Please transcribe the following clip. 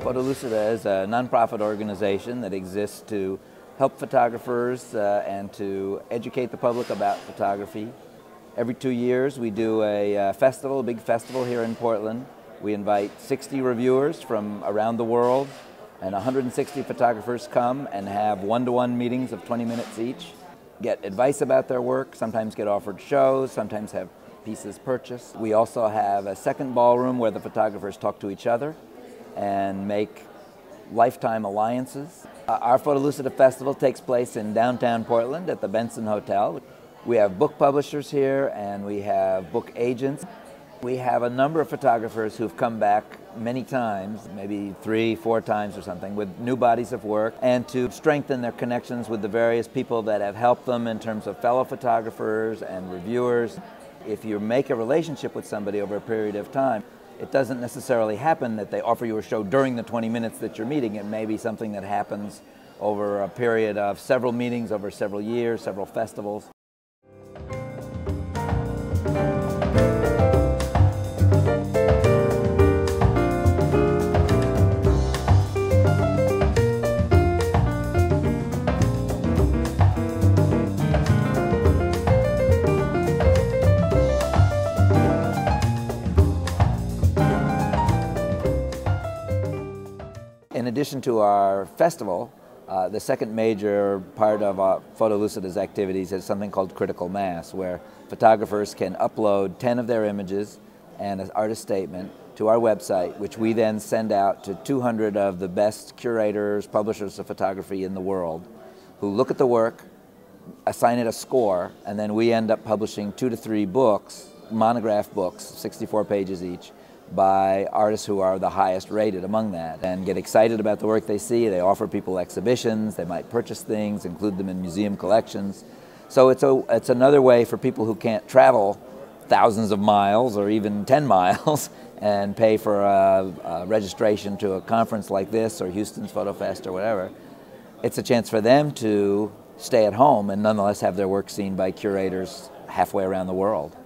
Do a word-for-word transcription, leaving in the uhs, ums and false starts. Photolucida is a nonprofit organization that exists to help photographers uh, and to educate the public about photography. Every two years we do a uh, festival, a big festival here in Portland. We invite sixty reviewers from around the world, and one hundred sixty photographers come and have one-to-one meetings of twenty minutes each, get advice about their work, sometimes get offered shows, sometimes have pieces purchased. We also have a second ballroom where the photographers talk to each other and make lifetime alliances. Uh, our Photolucida Festival takes place in downtown Portland at the Benson Hotel. We have book publishers here and we have book agents. We have a number of photographers who've come back many times, maybe three, four times or something, with new bodies of work, and to strengthen their connections with the various people that have helped them in terms of fellow photographers and reviewers. If you make a relationship with somebody over a period of time, it doesn't necessarily happen that they offer you a show during the twenty minutes that you're meeting. It may be something that happens over a period of several meetings, over several years, several festivals. In addition to our festival, uh, the second major part of uh, Photolucida's activities is something called critical mass, where photographers can upload ten of their images and an artist statement to our website, which we then send out to two hundred of the best curators, publishers of photography in the world, who look at the work, assign it a score, and then we end up publishing two to three books, monograph books, sixty-four pages each, by artists who are the highest rated among that, and get excited about the work they see. They offer people exhibitions, they might purchase things, include them in museum collections. So it's, a, it's another way for people who can't travel thousands of miles or even ten miles and pay for a, a registration to a conference like this or Houston's Photo Fest or whatever. It's a chance for them to stay at home and nonetheless have their work seen by curators halfway around the world.